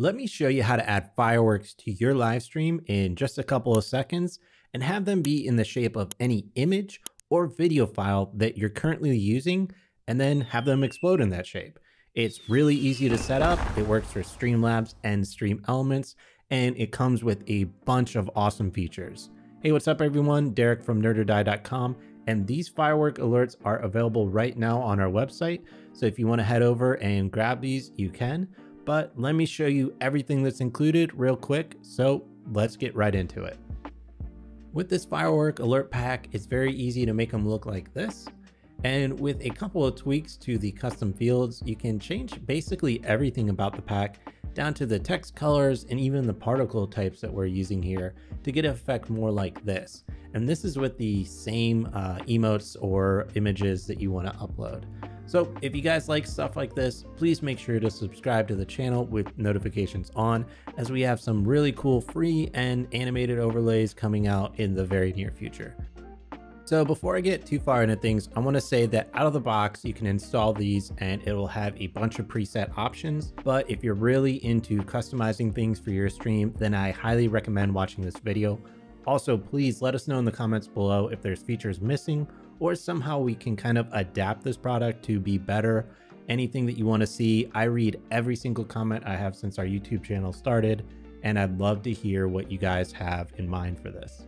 Let me show you how to add fireworks to your live stream in just a couple of seconds and have them be in the shape of any image or video file that you're currently using, and then have them explode in that shape. It's really easy to set up. It works for Streamlabs and Stream Elements, and it comes with a bunch of awesome features. Hey, what's up everyone? Derek from NerdOrDie.com, and these firework alerts are available right now on our website. So if you want to head over and grab these, you can, but let me show you everything that's included real quick. So let's get right into it. With this firework alert pack, it's very easy to make them look like this. And with a couple of tweaks to the custom fields, you can change basically everything about the pack down to the text colors and even the particle types that we're using here to get an effect more like this. And this is with the same emotes or images that you want to upload. So if you guys like stuff like this, please make sure to subscribe to the channel with notifications on, as we have some really cool free and animated overlays coming out in the very near future. So before I get too far into things, I want to say that out of the box, you can install these and it will have a bunch of preset options. But if you're really into customizing things for your stream, then I highly recommend watching this video. Also, please let us know in the comments below if there's features missing, or somehow we can kind of adapt this product to be better. Anything that you want to see, I read every single comment I have since our YouTube channel started, and I'd love to hear what you guys have in mind for this.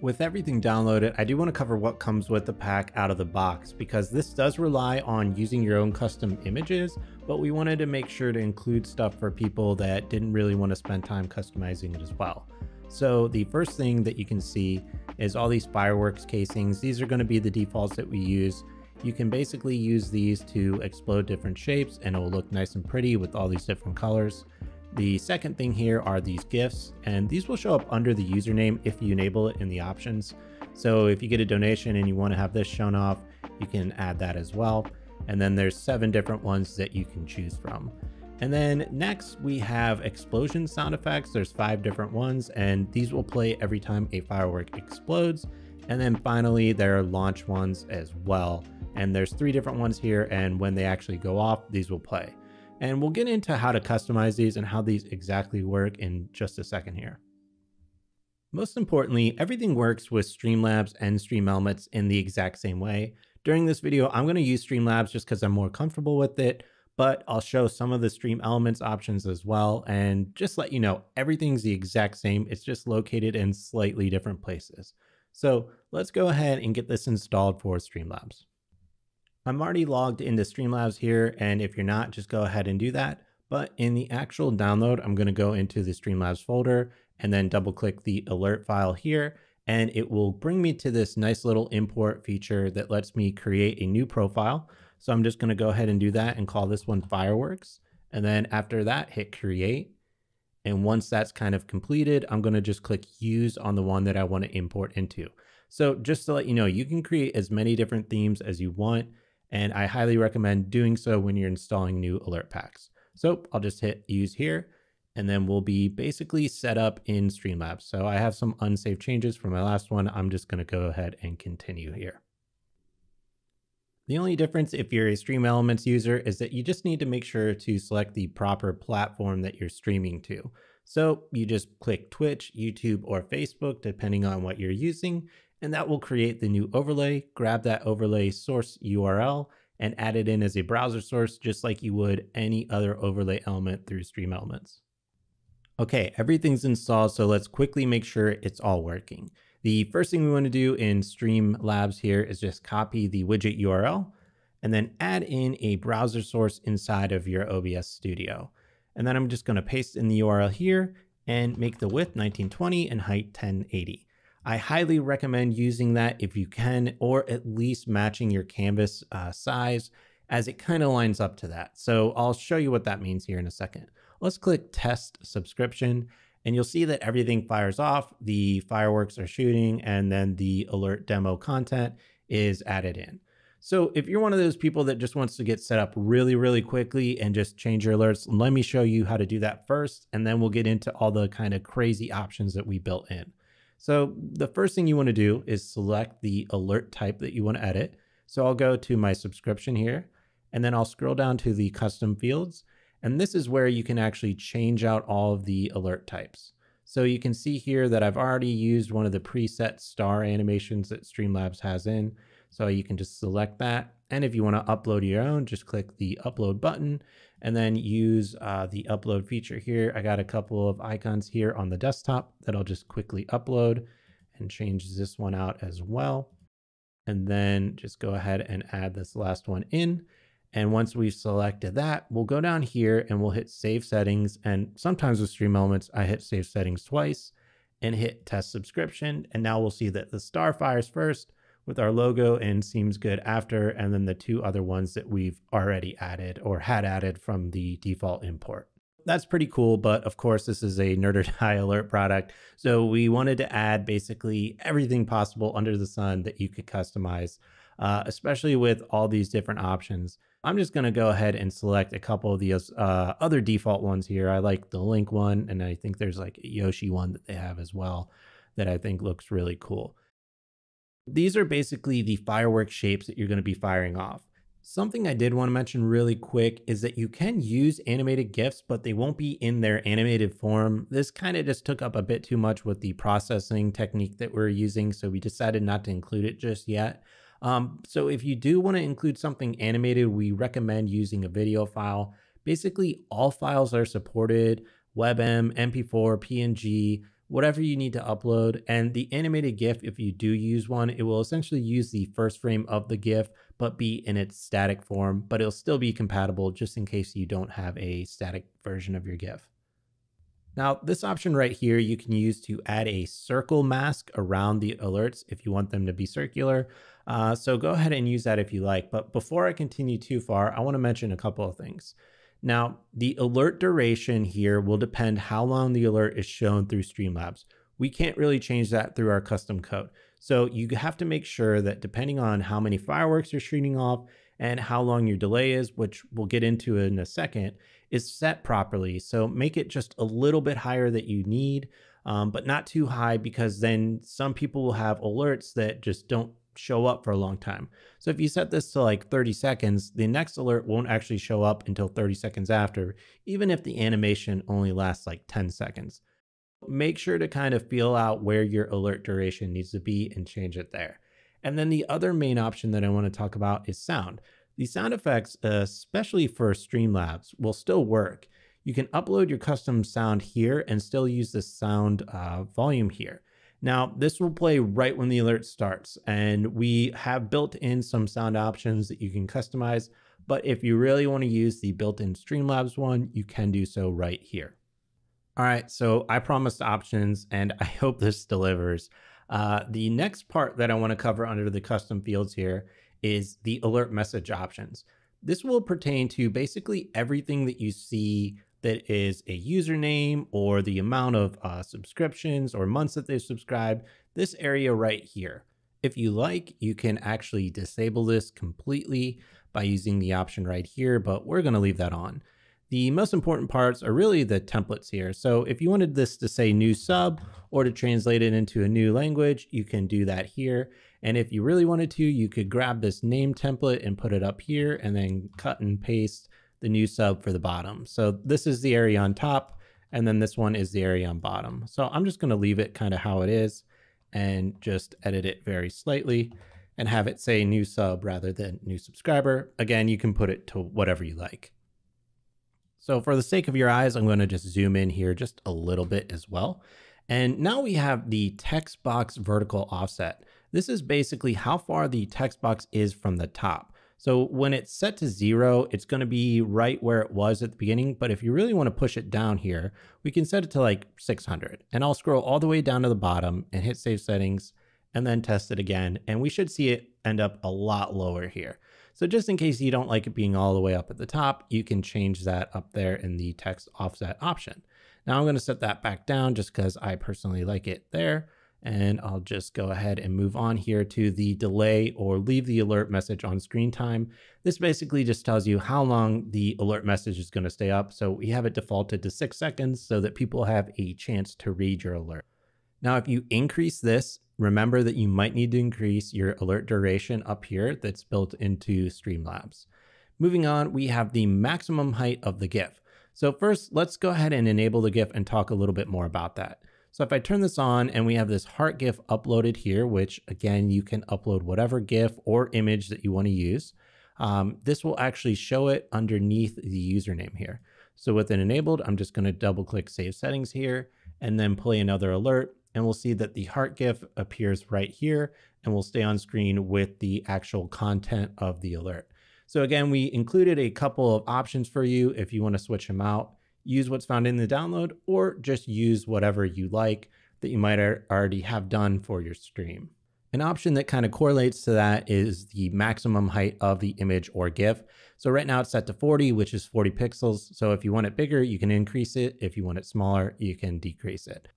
With everything downloaded, I do want to cover what comes with the pack out of the box, because this does rely on using your own custom images, but we wanted to make sure to include stuff for people that didn't really want to spend time customizing it as well. So the first thing that you can see is all these fireworks casings. These are going to be the defaults that we use. You can basically use these to explode different shapes and it will look nice and pretty with all these different colors. The second thing here are these GIFs, and these will show up under the username if you enable it in the options. So if you get a donation and you want to have this shown off, you can add that as well. And then there's 7 different ones that you can choose from. And then next we have explosion sound effects. There's 5 different ones, and these will play every time a firework explodes. And then finally there are launch ones as well. And there's 3 different ones here, and when they actually go off, these will play. And we'll get into how to customize these and how these exactly work in just a second here. Most importantly, everything works with Streamlabs and Stream Elements in the exact same way. During this video, I'm going to use Streamlabs just because I'm more comfortable with it, but I'll show some of the Stream Elements options as well, and just let you know, everything's the exact same. It's just located in slightly different places. So let's go ahead and get this installed for Streamlabs. I'm already logged into Streamlabs here, and if you're not, just go ahead and do that. But in the actual download, I'm gonna go into the Streamlabs folder and then double click the alert file here, and it will bring me to this nice little import feature that lets me create a new profile. So I'm just going to go ahead and do that and call this one fireworks. And then after that, hit create. And once that's kind of completed, I'm going to just click use on the one that I want to import into. So just to let you know, you can create as many different themes as you want, and I highly recommend doing so when you're installing new alert packs. So I'll just hit use here, and then we'll be basically set up in Streamlabs. So I have some unsaved changes from my last one. I'm just going to go ahead and continue here. The only difference if you're a Stream Elements user is that you just need to make sure to select the proper platform that you're streaming to. So you just click Twitch, YouTube, or Facebook, depending on what you're using, and that will create the new overlay. Grab that overlay source URL and add it in as a browser source, just like you would any other overlay element through Stream Elements. Okay, everything's installed, so let's quickly make sure it's all working. The first thing we want to do in Streamlabs here is just copy the widget URL and then add in a browser source inside of your OBS studio. And then I'm just going to paste in the URL here and make the width 1920 and height 1080. I highly recommend using that if you can, or at least matching your canvas size, as it kind of lines up to that. So I'll show you what that means here in a second. Let's click test subscription. And you'll see that everything fires off, the fireworks are shooting, and then the alert demo content is added in. So if you're one of those people that just wants to get set up really, really quickly and just change your alerts, let me show you how to do that first, and then we'll get into all the kind of crazy options that we built in. So the first thing you want to do is select the alert type that you want to edit. So I'll go to my subscription here, and then I'll scroll down to the custom fields. And this is where you can actually change out all of the alert types. So you can see here that I've already used one of the preset star animations that Streamlabs has in. So you can just select that. And if you want to upload your own, just click the upload button and then use the upload feature here. I got a couple of icons here on the desktop that I'll just quickly upload and change this one out as well. And then just go ahead and add this last one in. And once we've selected that, we'll go down here and we'll hit save settings. And sometimes with Stream Elements, I hit save settings twice and hit test subscription. And now we'll see that the star fires first with our logo and seems good after, and then the two other ones that we've already added or had added from the default import. That's pretty cool, but of course this is a Nerd or Die alert product. So we wanted to add basically everything possible under the sun that you could customize, especially with all these different options. I'm just gonna go ahead and select a couple of the other default ones here. I like the Link one, and I think there's like a Yoshi one that they have as well that I think looks really cool. These are basically the firework shapes that you're going to be firing off. Something I did want to mention really quick is that you can use animated GIFs, but they won't be in their animated form. This kind of just took up a bit too much with the processing technique that we're using, so we decided not to include it just yet. So if you do want to include something animated, we recommend using a video file. Basically, all files are supported: WebM, MP4, PNG, whatever you need to upload. And the animated GIF, if you do use one, it will essentially use the first frame of the GIF, but be in its static form, but it'll still be compatible just in case you don't have a static version of your GIF. Now, this option right here, you can use to add a circle mask around the alerts if you want them to be circular. So go ahead and use that if you like. But before I continue too far, I want to mention a couple of things. Now, the alert duration here will depend how long the alert is shown through Streamlabs. We can't really change that through our custom code. So you have to make sure that depending on how many fireworks you're shooting off and how long your delay is, which we'll get into in a second, is set properly. So make it just a little bit higher that you need, but not too high, because then some people will have alerts that just don't show up for a long time. So if you set this to like 30 seconds, the next alert won't actually show up until 30 seconds after, even if the animation only lasts like 10 seconds. Make sure to kind of feel out where your alert duration needs to be and change it there. And then the other main option that I want to talk about is sound. The sound effects, especially for Streamlabs, will still work. You can upload your custom sound here and still use the sound volume here. Now, this will play right when the alert starts, and we have built in some sound options that you can customize, but if you really want to use the built-in Streamlabs one, you can do so right here. All right, so I promised options, and I hope this delivers. The next part that I want to cover under the custom fields here is the alert message options. This will pertain to basically everything that you see that is a username or the amount of subscriptions or months that they've subscribed, this area right here. If you like, you can actually disable this completely by using the option right here, but we're gonna leave that on. The most important parts are really the templates here. So if you wanted this to say new sub or to translate it into a new language, you can do that here. And if you really wanted to, you could grab this name template and put it up here and then cut and paste the new sub for the bottom. So this is the area on top, and then this one is the area on bottom. So I'm just gonna leave it kind of how it is and just edit it very slightly and have it say new sub rather than new subscriber. Again, you can put it to whatever you like. So for the sake of your eyes, I'm gonna just zoom in here just a little bit as well. And now we have the text box vertical offset. This is basically how far the text box is from the top. So when it's set to 0, it's going to be right where it was at the beginning. But if you really want to push it down here, we can set it to like 600, and I'll scroll all the way down to the bottom and hit save settings and then test it again. And we should see it end up a lot lower here. So just in case you don't like it being all the way up at the top, you can change that up there in the text offset option. Now I'm going to set that back down just because I personally like it there. And I'll just go ahead and move on here to the delay, or leave the alert message on screen time. This basically just tells you how long the alert message is going to stay up. So we have it defaulted to 6 seconds so that people have a chance to read your alert. Now, if you increase this, remember that you might need to increase your alert duration up here that's built into Streamlabs. Moving on, we have the maximum height of the GIF. So first, let's go ahead and enable the GIF and talk a little bit more about that. So if I turn this on and we have this heart GIF uploaded here, which again, you can upload whatever GIF or image that you want to use. This will actually show it underneath the username here. So with it enabled, I'm just going to double click Save Settings here and then play another alert. And we'll see that the heart GIF appears right here and will stay on screen with the actual content of the alert. So again, we included a couple of options for you if you want to switch them out. Use what's found in the download or just use whatever you like that you might already have done for your stream. An option that kind of correlates to that is the maximum height of the image or GIF. So right now it's set to 40, which is 40 pixels. So if you want it bigger, you can increase it. If you want it smaller, you can decrease it.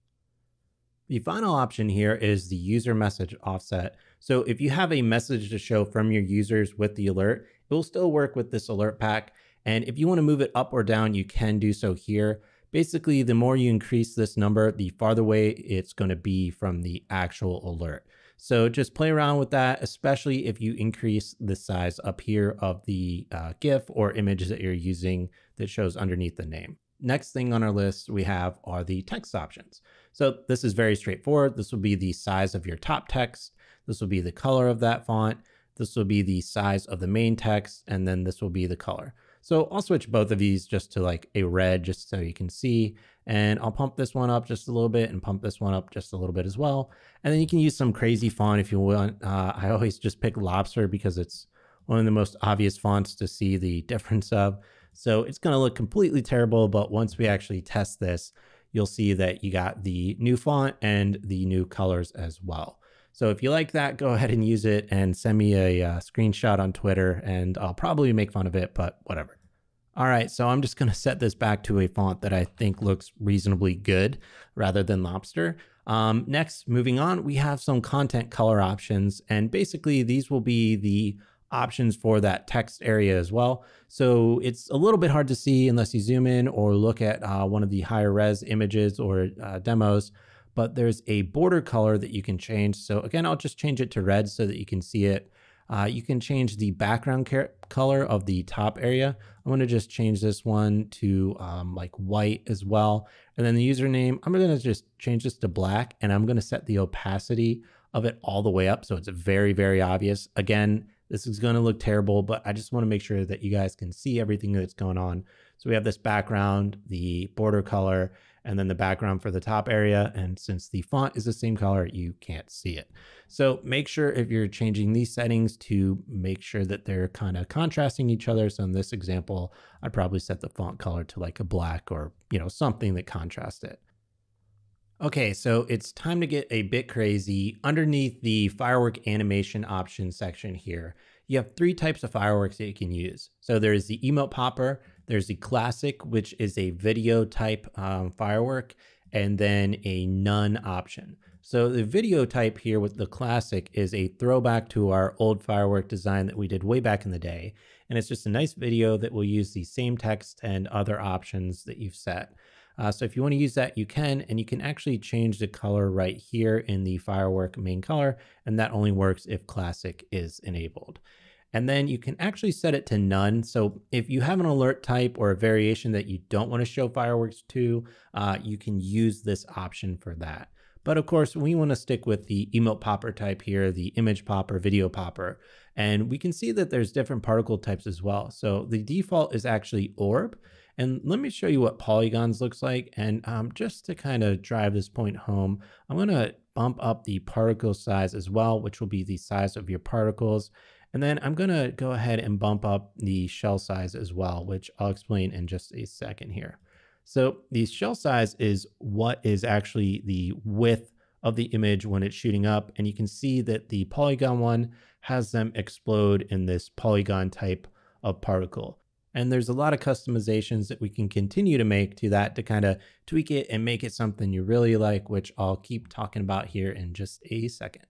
The final option here is the user message offset. So if you have a message to show from your users with the alert, it will still work with this alert pack. And if you want to move it up or down, you can do so here. Basically, the more you increase this number, the farther away it's going to be from the actual alert. So just play around with that, especially if you increase the size up here of the GIF or image that you're using that shows underneath the name. Next thing on our list we have are the text options. So this is very straightforward. This will be the size of your top text. This will be the color of that font. This will be the size of the main text, and then this will be the color. So I'll switch both of these just to like a red just so you can see, and I'll pump this one up just a little bit and pump this one up just a little bit as well. And then you can use some crazy font if you want. I always just pick Lobster because it's one of the most obvious fonts to see the difference of. So it's going to look completely terrible, but once we actually test this, you'll see that you got the new font and the new colors as well. So if you like that, go ahead and use it and send me a screenshot on Twitter and I'll probably make fun of it, but whatever. All right, so I'm just going to set this back to a font that I think looks reasonably good rather than Lobster. Next, moving on, we have some content color options, and basically these will be the options for that text area as well. So it's a little bit hard to see unless you zoom in or look at one of the higher res images or demos. But there's a border color that you can change. So again, I'll just change it to red so that you can see it. You can change the background color of the top area. I'm gonna just change this one to like white as well. And then the username, I'm gonna just change this to black, and I'm gonna set the opacity of it all the way up so it's very, very obvious. Again, this is gonna look terrible, but I just wanna make sure that you guys can see everything that's going on. So we have this background, the border color, and then the background for the top area. And since the font is the same color, you can't see it. So make sure if you're changing these settings to make sure that they're kind of contrasting each other. So in this example, I'd probably set the font color to like a black or, you know, something that contrasts it. Okay, so it's time to get a bit crazy. Underneath the firework animation option section here, you have three types of fireworks that you can use. So there's the emote popper, there's the classic, which is a video type firework, and then a none option. So the video type here with the classic is a throwback to our old firework design that we did way back in the day. And it's just a nice video that will use the same text and other options that you've set. So if you want to use that, you can, and you can actually change the color right here in the firework main color. And that only works if classic is enabled. And then you can actually set it to none. So if you have an alert type or a variation that you don't want to show fireworks to, you can use this option for that. But of course, we want to stick with the emote popper type here, the image popper, video popper. And we can see that there's different particle types as well. So the default is actually orb. And let me show you what polygons looks like. And just to kind of drive this point home, I'm going to bump up the particle size as well, which will be the size of your particles. And then I'm going to go ahead and bump up the shell size as well, which I'll explain in just a second here. So the shell size is what is actually the width of the image when it's shooting up. And you can see that the polygon one has them explode in this polygon type of particle. And there's a lot of customizations that we can continue to make to that to kind of tweak it and make it something you really like, which I'll keep talking about here in just a second.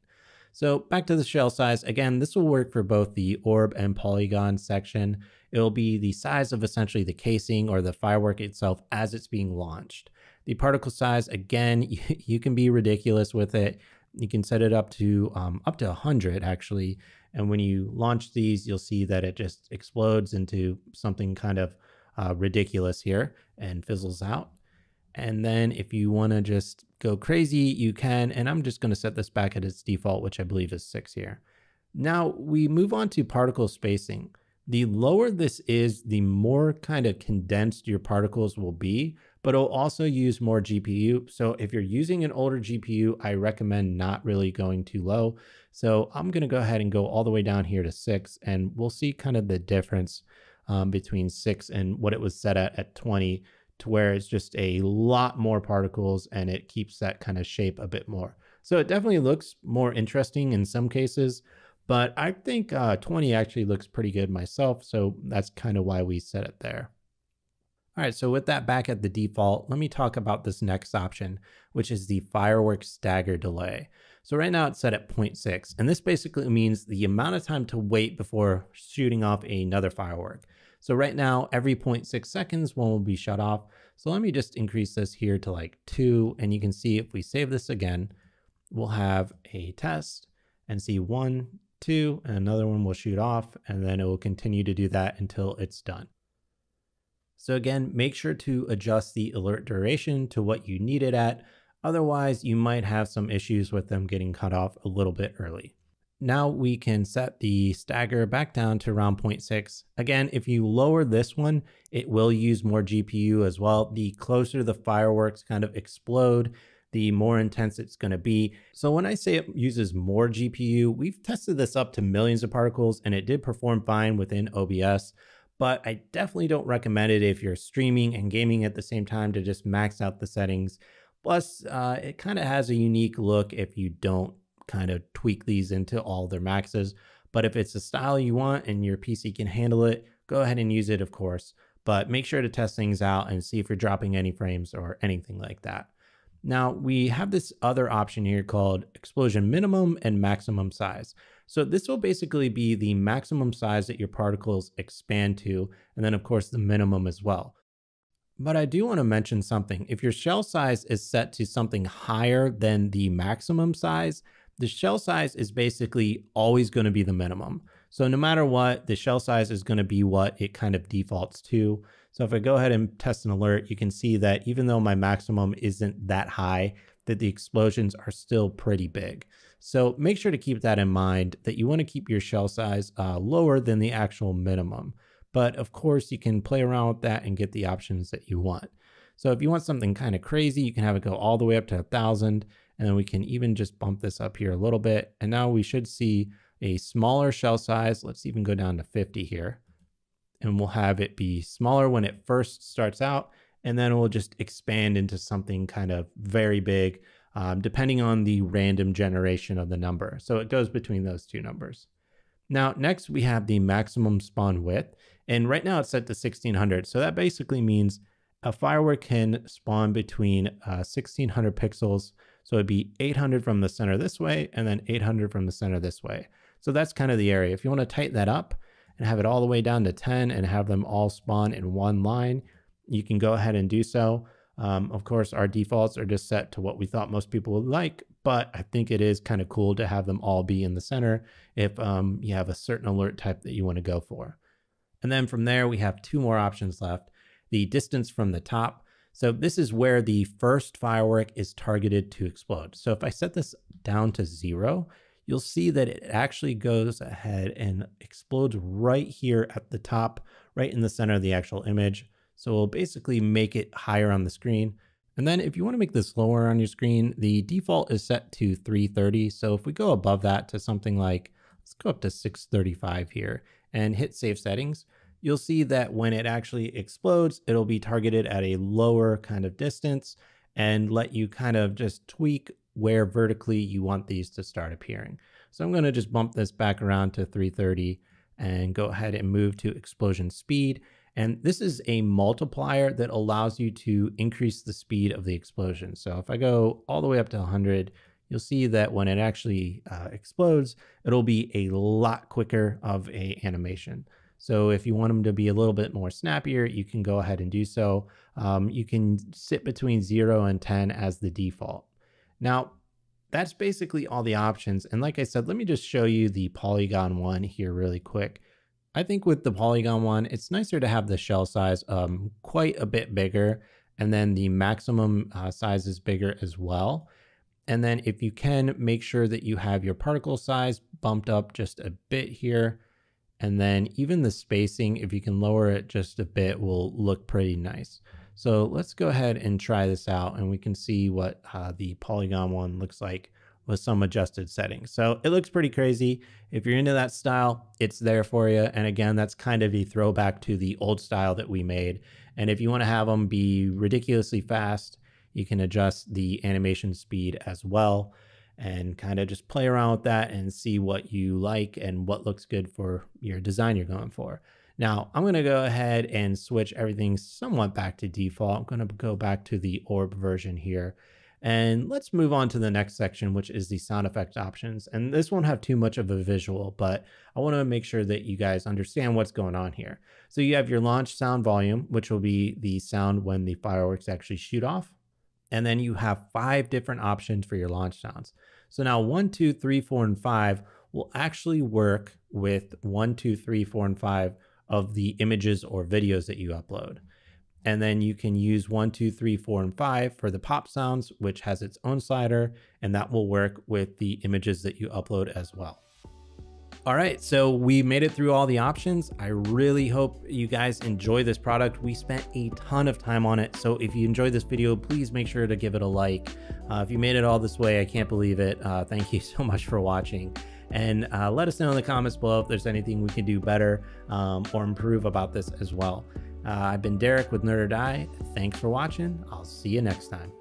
So back to the shell size. Again, this will work for both the orb and polygon section. It'll be the size of essentially the casing or the firework itself as it's being launched. The particle size, again, you can be ridiculous with it. You can set it up to 100 actually. And when you launch these, you'll see that it just explodes into something kind of ridiculous here and fizzles out. And then if you want to just go crazy, you can. And I'm just going to set this back at its default, which I believe is 6 here. Now we move on to particle spacing. The lower this is, the more kind of condensed your particles will be, but it'll also use more GPU. So if you're using an older GPU, I recommend not really going too low. So I'm going to go ahead and go all the way down here to 6, and we'll see kind of the difference between 6 and what it was set at 20, to where it's just a lot more particles and it keeps that kind of shape a bit more. So it definitely looks more interesting in some cases, but I think 20 actually looks pretty good myself. So that's kind of why we set it there. All right, so with that back at the default, let me talk about this next option, which is the fireworks stagger delay. So right now it's set at 0.6, and this basically means the amount of time to wait before shooting off another firework. So right now, every 0.6 seconds, one will be shut off. So let me just increase this here to like 2, and you can see if we save this again, we'll have a test and see 1, 2, and another one will shoot off, and then it will continue to do that until it's done. So again, make sure to adjust the alert duration to what you need it at. Otherwise, you might have some issues with them getting cut off a little bit early. Now we can set the stagger back down to around 0.6. Again, if you lower this one, it will use more GPU as well. The closer the fireworks kind of explode, the more intense it's going to be. So when I say it uses more GPU, we've tested this up to millions of particles and it did perform fine within OBS. But I definitely don't recommend it if you're streaming and gaming at the same time to just max out the settings. Plus, it kind of has a unique look if you don't kind of tweak these into all their maxes. But if it's a style you want and your PC can handle it, go ahead and use it, of course. But make sure to test things out and see if you're dropping any frames or anything like that. Now, we have this other option here called explosion minimum and maximum size. So this will basically be the maximum size that your particles expand to, and then of course the minimum as well. But I do want to mention something. If your shell size is set to something higher than the maximum size, the shell size is basically always going to be the minimum. So no matter what, the shell size is going to be what it kind of defaults to. So if I go ahead and test an alert, you can see that even though my maximum isn't that high, that the explosions are still pretty big. So make sure to keep that in mind, that you want to keep your shell size lower than the actual minimum. But of course, you can play around with that and get the options that you want. So if you want something kind of crazy, you can have it go all the way up to 1,000, and then we can even just bump this up here a little bit. And now we should see a smaller shell size. Let's even go down to 50 here. And we'll have it be smaller when it first starts out, and then it will just expand into something kind of very big, depending on the random generation of the number. So it goes between those two numbers. Now, next we have the maximum spawn width, and right now it's set to 1600. So that basically means a firework can spawn between 1600 pixels. So it'd be 800 from the center this way, and then 800 from the center this way. So that's kind of the area. If you want to tighten that up, and have it all the way down to 10 and have them all spawn in one line, you can go ahead and do so. Of course, our defaults are just set to what we thought most people would like, but I think it is kind of cool to have them all be in the center if you have a certain alert type that you want to go for. And then from there, we have two more options left. The distance from the top. So this is where the first firework is targeted to explode. So if I set this down to 0, you'll see that it actually goes ahead and explodes right here at the top, right in the center of the actual image. So we'll basically make it higher on the screen. And then if you want to make this lower on your screen, the default is set to 330. So if we go above that to something like, let's go up to 635 here and hit save settings, you'll see that when it actually explodes, it'll be targeted at a lower kind of distance and let you kind of just tweak where vertically you want these to start appearing. So I'm going to just bump this back around to 330 and go ahead and move to explosion speed. And this is a multiplier that allows you to increase the speed of the explosion. So if I go all the way up to 100, you'll see that when it actually explodes, it'll be a lot quicker of an animation. So if you want them to be a little bit more snappier, you can go ahead and do so. You can sit between 0 and 10 as the default. Now, that's basically all the options. And like I said, let me just show you the polygon one here really quick. I think with the polygon one, it's nicer to have the shell size quite a bit bigger, and then the maximum size is bigger as well. And then if you can, make sure that you have your particle size bumped up just a bit here. And then even the spacing, if you can lower it just a bit, will look pretty nice. So let's go ahead and try this out, and we can see what the polygon one looks like with some adjusted settings. So it looks pretty crazy. If you're into that style, it's there for you. And again, that's kind of a throwback to the old style that we made. And if you want to have them be ridiculously fast, you can adjust the animation speed as well and kind of just play around with that and see what you like and what looks good for your design you're going for. Now, I'm going to go ahead and switch everything somewhat back to default. I'm going to go back to the orb version here. And let's move on to the next section, which is the sound effect options. And this won't have too much of a visual, but I want to make sure that you guys understand what's going on here. So you have your launch sound volume, which will be the sound when the fireworks actually shoot off. And then you have 5 different options for your launch sounds. So now 1, 2, 3, 4, and 5 will actually work with 1, 2, 3, 4, and 5 of the images or videos that you upload. And then you can use 1, 2, 3, 4, and 5 for the pop sounds, which has its own slider, and that will work with the images that you upload as well. All right, so we made it through all the options. I really hope you guys enjoy this product. We spent a ton of time on it. So if you enjoyed this video, please make sure to give it a like. If you made it all this way, I can't believe it. Thank you so much for watching. And let us know in the comments below if there's anything we can do better or improve about this as well. I've been Derek with Nerd or Die. Thanks for watching. I'll see you next time.